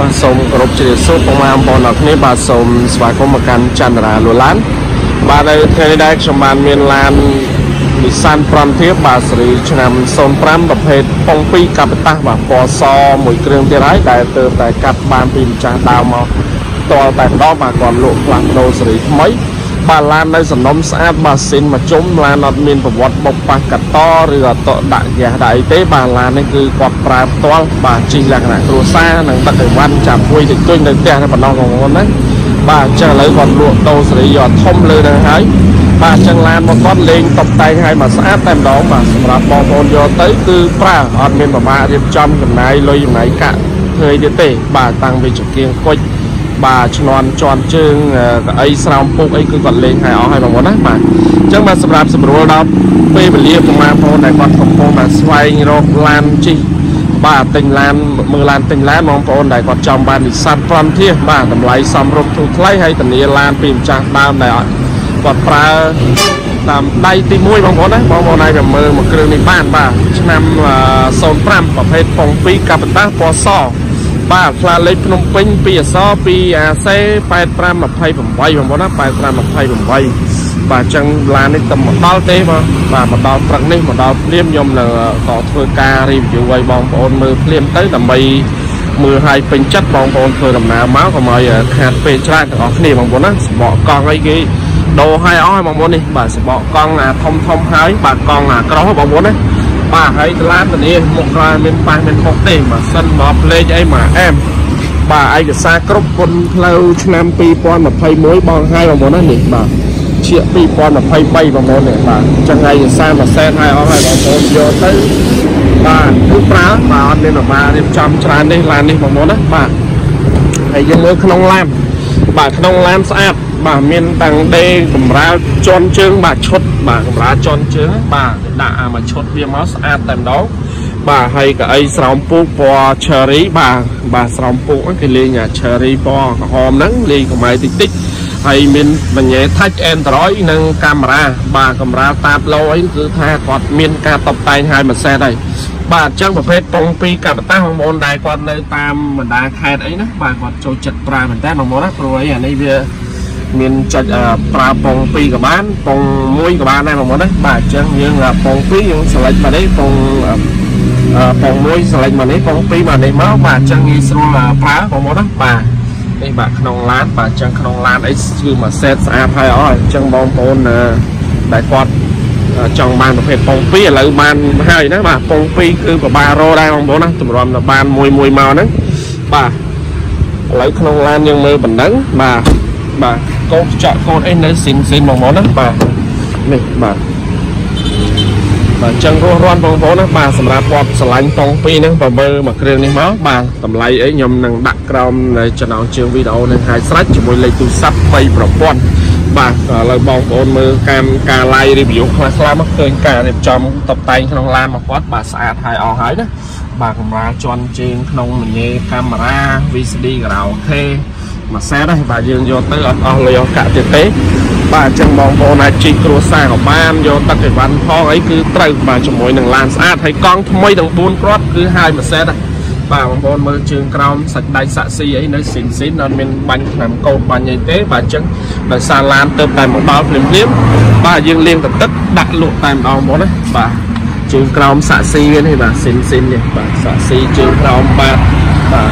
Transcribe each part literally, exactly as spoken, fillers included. บาสมกรบเจริญสุขประมาณปอนด์นี้บาสมสวายกรมการจันทราล้านบาได้เทนได้ชมบานเมียนลานดิซันพรอมเทียบบาสรีชนำโซนพรำประเภทปองปีกับตาบาปอซอหมวยเครื่องเทไรได้เติมแต่กับบานพิมจางดาวมาตัวแต่ดอกมาก่อนหลวงหลังโดสรีไมบาลานได้สนมสะอาดบาสินมาจมลานนอดมีนประวัติบกปากกัดต่อเรือต่อด่างยาได้เตบาลานนี่คือกวาดปลาตัวบาจีหลักหนักตัวซ่าหนังตะเกียบวันจับคุยถึงตัวหนึ่งแต่ในปนองของคนนั้นบาจะเลยก่อนลวกโตสรีหยอดทมเลยนะฮะบาจังลานมาก้อนเลงตบไตให้มาสะอาดเต็มดอกมาสำหรับบอลบอลโยเตคือปลาออดมีนประมาณเรียบจำกันไหนลอยอยู่ไหนกะเคยเตะบาตังไปจุดเกียงคุยบาชนอนจอนจึงไอ้สาวปุ๊กไอ้คือก่อนเลงหายเอาให้แบบว่านะมาจังมาสำหรับสำรวจเราไปเปรียบมาพอในก่อนของพอมาสไวน์รกลานจีบาติงลานมือลานติงลานมองพอในก่อนจอมบานสัตว์พร้อมเทียบบาทำลายสำรวจถูกไล่ให้ตันนี้ลานปีมจากตามในก่อนปลาตามได้ตีมวยมองพอนะมองพอในแบบมือมือเครื่องในบ้านบ้าชนำโซนพร้อมประเภทปองปีกับต้าปอซอบาคลาเล็กพนมเป็นปีซอปีอาเซ่ไปตามแบบไพ่ผมไว้ผมว่านะไปตามแบบไพ่ผมไว้บาจังลานนี่ตำหมดดาวเตะมาบาหมดดาวตรังนี่หมดดาวเลี้ยมยมเลยต่อเพื่อการรีวิวไว้บอลบอลมือเลี้ยมเตะแต่ใบมือไฮเป็นจัดบอลบอลเพื่อดำน้ำม้าของมายขาดเป็นชนะออกนี่ผมว่านะบอลกองไอ้กี้โดไฮอ้อยผมว่านี่บาสบอลกองอ่ะทอมทอมไฮบาลกองอ่ะกระโดดผมว่านะบาให้ตลาดนี้มกราเป็นปลายเป็นของเต็มมาสั้นมาเพลย์ไอ้หมาแอมบาไอ้กษาครบคนเราชนะปีปอนแบบไพ่มวยบอลให้บอลนั่นเองบาเชี่ยปีปอนแบบไพ่ใบบอลนั่นเองบาจังไงกษามาแซนให้เอาให้บอลโยนโยนเต้บาลูกปลาบาอันนี้ออกมาเนี่ยจำชนะนี่ลานนี่บอลนั่นบาไอ้ยังมือขนมแลมบาขนมแลมสะอาดบาเมียนตังเดงกำราจอนเชิงบาชดบากำราจอนเชิงบาด่ามาชดเบียร์มัสอาแต่ดอกบาให้กับไอ้สาวปูปอเชอรี่บาบาสาวปูก็คือเลี้ยงเชอรี่ปอหอมนั่งเลี้ยงกับไม้ติ๊กติ๊กให้เมียนมันใหญ่ทัชแอนร้อยนั่งกำราบากำราตาเราไอ้คือท่ากอดเมียนการตบไตให้มันแซ่ได้บาจังประเภทปองปีกับต้าฮอร์โมนได้ก่อนเลยตามมันได้แค่ไอ้นะบากอดโจจัดปลาเหมือนได้มาโมนักรวยอย่างในเบียมีนจัดปลาปองปีกับบ้านปองมวยกับบ้านได้ผมว่านะบาดจังยังปองปียังสลัดมาได้ปองปองมวยสลัดมาได้ปองปีมาได้เมาบาดจังยังสลัดปลาผมว่านะบาดไอ้บาดขนมล้านบาดจังขนมล้านไอ้ชื่อมาเซตสาพายอ้อยจังบองโตนได้กอดจังบ้านประเภทปองปีอะไรบ้านให้นะบาดปองปีคือกับบาโรได้ผมบอกนะตุ่มรอมบ้านมวยมวยเมานะบาดอะไรขนมล้านยังมือบันดังบาดบาดก็จะโคนเอ็นได้สินสินบางมอนะบานี่บาบาจังรัวร้อนบางมอนะบาสำหรับปอบสลายตองปีนะบาเบอร์มาเครื่องนี้มั้งบาตำไรไอ้ยมนังดักกรอมในจันทร์เชียงวิดเอาในหายสัดจมูกเลยตุซับไปปรบปอนบาเราบองโอนมือการการไล่รีวิวคลาสลามาเคยการจอมตบไตขนมลานมาปอดบาสะอาดหายออกหายนะบากำลังจอนเชียงขนมเนยคามาราวีซีดีเราเทมาแซ่ได้บายืนโยเตอร์เอาเลยเอากะเตเต้บาจังมองโบนาจิครัวซาของบ้านโยตักไอวันพ่อไอ้คือตรึกบาจมวยหนึ่งล้านสะอาดให้กองทำไมดังปูนกรอบคือหายมาแซ่ได้บามองโบนมือจึงกราวสักได้สักซีไอ้ในสินสินนั่นเป็นบันนำโกบันใหญ่เต้บาจังบาซาลานเติมแต่หมดดาวเปลี่ยนเลี้ยมบายืนเลี้ยงตัดตัดดักหลุดแต่หมดดาวหมดเลยบาจึงกราวสักซีกันให้บาสินสินเนี่ยบาสักซีจึงกราวบาบา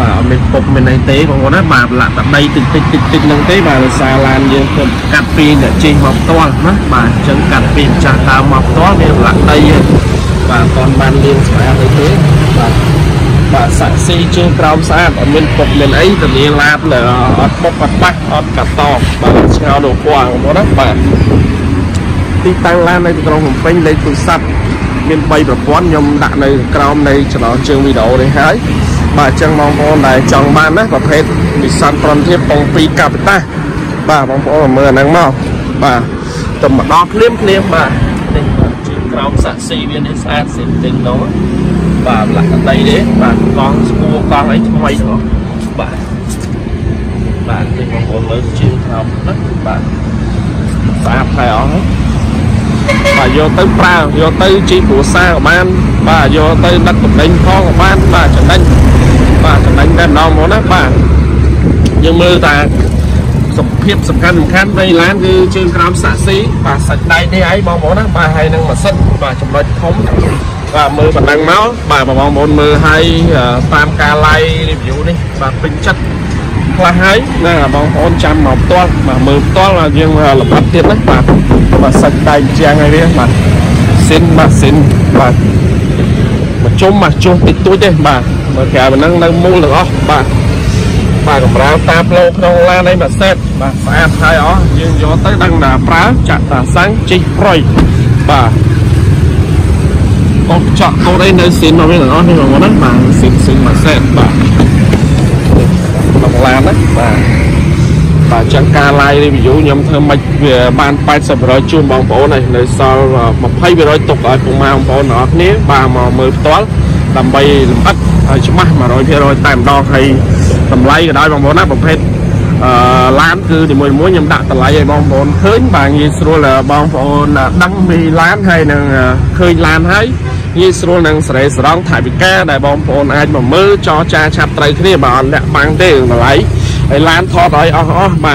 บ่าเป็นปกเป็นในเต้ของคนนั้นบ่าหลักแบบใดติดติดติดติดนั่งเต้บ่าซาลานเยอะคนกัดปีเนี่ยจีมอบตัวนะบ่าจังกัดปีจางตามอบตัวเนี่ยหลักใดบ่าตอนบ้านเลี้ยงสายในเต้บ่าบ่าสักซีเชื่อพร้อมสะอาดเป็นปกเป็นไอ้แต่เนี่ยลาบเลยอดปกกัดปักอดกัดตอกบ่าเช้าดูกว้างของคนนั้นบ่าตีตังลานในตรงผมเป็นเลยตุสับเป็นใบแบบป้อนยมดักในกราวในฉลองเชิงวิดเอาเลยหายบาจังมองโอนได้จังบ้านนะประเภทดิซันตอนเทียบปองปีกับต้าบามองโอนเมื่อนังเมาบาตบมาดอกเลี้ยมเลี้ยมบาจึงกราวสัตว์สี่เวียนให้สะอาดเสร็จเต็มแล้วบาหลักอะไรเด้บากองสกูกองไอ้ทำไมเนาะบาบาจึงมองโอนเลยจึงทำนะบาสะอาดใครอ๋อบาโยเตอร์ปลาโยเตอร์จีปูซาของบ้านบาโยเตอร์นักตบเล่นพ่อของบ้านบาจังเล่นบาจัง าวหมอนักบ้านยังมือแต่สมเพียบสำคัญสำคัญในร้านคือชื่อกรามสาสีป่าสัตว์ใดได้ไอ้บอหมอนักบ้านให้นั่งมาเส้นป่าจำลอยท้องป่ามือแบบดังเมาส์ป่าบอหมอนมือให้ตามกาไลรีวิวนี่ป่าเป็นชัดคลาให้นั่นบอหมอนจำหมอบตัวป่ามือตัวเรายังหลับพัดเทียนนักป่าป่าสัตว์ใดเจียงไงเนี่ยป่าเส้นป่าเส้นป่ามาชมมาชมติดตัวเด้บ่ามาแข่งมานั่งนั่งมูหรอบ่าบ่ากับเราตาโลกน้องลาในมาเซ็ตบ่าแซ่บไทยอ๋อยืนยอตั้งดังหนาปลาจัดตาสังจิปรอยบ่าก็เจาะเขาได้ในสินเราไม่หรอที่เราวันนั้นมาสินสินมาเซ็ตบ่าน้องลานะบ่าบ่าจังกาไลในวิวย้ำเธอมาบานไปสับร้อยจูบองโป้ในในซอยมาไพ่ไปร้อยตกอะไรของมาของโป้หนอเนี้ยบ่ามามือตัวลำใบลำพัดชิมะมาร้อยเพียร้อยตามดอกให้ลำไรก็ได้บางคนนะบางเพศร้านคือที่มวยมวยยำดักตะไลบางคนเคยบางยี่สิบรุ่นละบางคนดังมีร้านให้นั่งเคยร้านให้ยี่สิบรุ่นนั่งใส่สร้างถ่ายไปแก่ได้บางคนไอ้แบบมือจอจ่าชับไตรเครียบบางเนี่ยบางเด้งตะไลไอ้ร้านทอดอ้อๆมา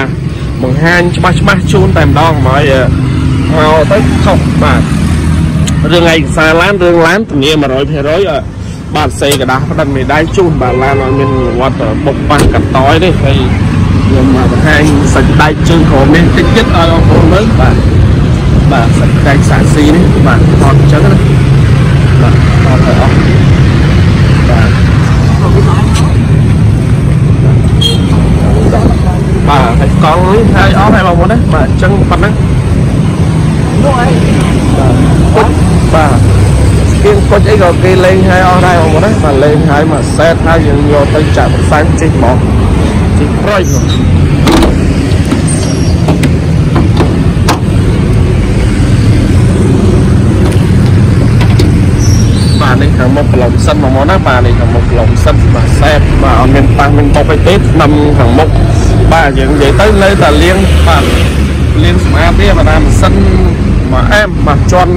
บางแห่งชิมะชิมะชูนตามดอกมาเอาตั้งเข้ามาเรื่องไงสาร้านเรื่องร้านตรงนี้มาร้อยเพียร้อยบาทเซกระดาษดันไม่ได้จูนบาทลานมันเป็นวัดบกปันกับต้อยนี่ไอ้ยมมาให้สัญญาจูนของมันติดยึดเอาของมันบาทบาทสัญญาสารซีนี่บาทถอดเจ้านะบาทถอดออกบาทบาทให้กองนี่ให้ออกให้บอกหมดนะบาทจังปันนะด้วยบาทกินก็จะก็กินเล้งให้ออกได้หมดนะมาเล้งให้มาเซตให้ยังโยนไปจับสังจิตหมอกจิตร้อยหมดป่าในทางมะพร้าวสั้นมะม่วงนะป่าในทางมะพร้าวสั้นมาเซตมาเอาเงินตังเงินโตไปเต็มนำทางมะป่าอย่างใหญ่ตั้งเลยแต่เลี้ยงป่าเลี้ยงสมาร์ทเนี่ยมาทำสั้นมาแอมมาจอน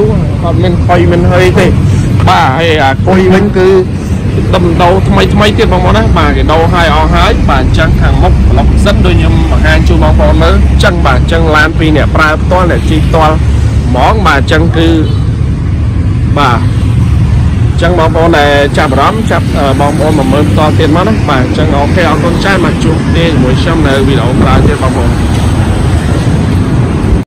ตัวความมันคอยมันเฮ้ยที่บ้าไอ้คอยมันคือตำเดาทำไมทำไมเกี่ยวกับมันนะมาเดาให้เอาหายบ้านจังทางมกหลอกซัดโดยยมหางชูบองบอลเนื้อจังบ้านจังลานปีเนี่ยปลาตัวเนี่ยจีตัวหมอนบ้านจังคือบ้าจังบองบอลเนี่ยจับร้อมจับบองบอลมันตัวเต็มมันนะบ้านจังเอาแค่เอาคนใช้มาจูเด่นมวยช่ำเนี่ยวิลล์ปลาเจ้าบอง